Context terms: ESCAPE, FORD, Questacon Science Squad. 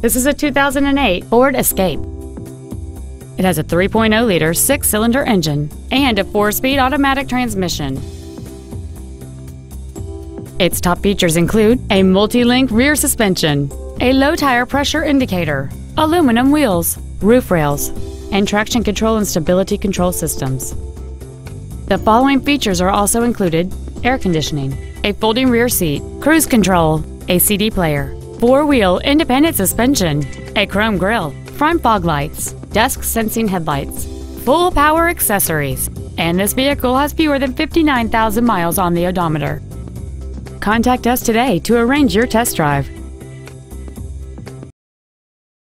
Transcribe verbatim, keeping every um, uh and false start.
This is a two thousand eight Ford Escape. It has a three point oh liter six-cylinder engine and a four-speed automatic transmission. Its top features include a multi-link rear suspension, a low tire pressure indicator, aluminum wheels, roof rails, and traction control and stability control systems. The following features are also included: air conditioning, a folding rear seat, cruise control, a C D player, four-wheel independent suspension, a chrome grille, front fog lights, dusk sensing headlights, full power accessories, and this vehicle has fewer than fifty-nine thousand miles on the odometer. Contact us today to arrange your test drive.